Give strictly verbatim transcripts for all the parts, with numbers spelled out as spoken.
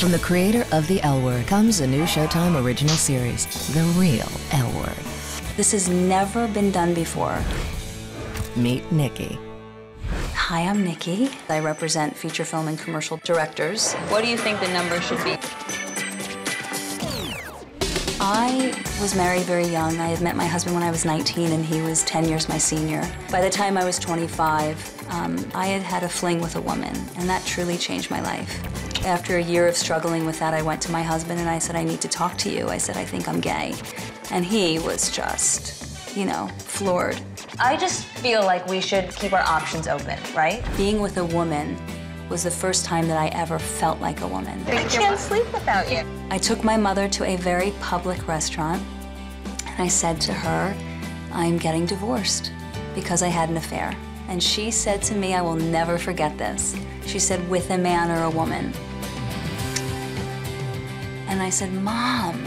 From the creator of The L Word comes a new Showtime original series, The Real L Word. This has never been done before. Meet Nikki. Hi, I'm Nikki. I represent feature film and commercial directors. What do you think the number should be? I was married very young. I had met my husband when I was nineteen, and he was ten years my senior. By the time I was twenty-five, um, I had had a fling with a woman, and that truly changed my life. After a year of struggling with that, I went to my husband and I said, I need to talk to you. I said, I think I'm gay. And he was just, you know, floored. I just feel like we should keep our options open, right? Being with a woman was the first time that I ever felt like a woman. I can't sleep without you. I took my mother to a very public restaurant, and I said to her, I'm getting divorced because I had an affair. And she said to me, I will never forget this. She said, with a man or a woman. And I said, Mom,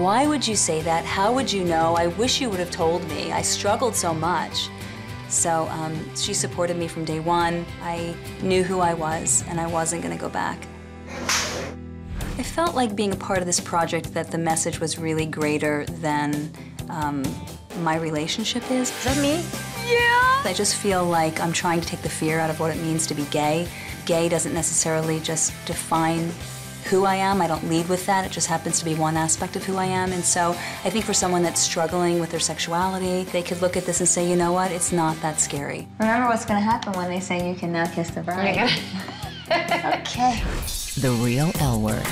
why would you say that? How would you know? I wish you would have told me. I struggled so much. So um, she supported me from day one. I knew who I was, and I wasn't going to go back. I felt like being a part of this project that the message was really greater than um, my relationship is. Is that me? Yeah! I just feel like I'm trying to take the fear out of what it means to be gay. Gay doesn't necessarily just define who I am. I don't lead with that. It just happens to be one aspect of who I am. And so I think for someone that's struggling with their sexuality, they could look at this and say, you know what, it's not that scary. Remember what's going to happen when they say you can now kiss the bride. Yeah. Okay. The Real L Word.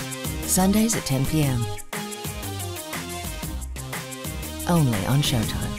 Sundays at ten p m Only on Showtime.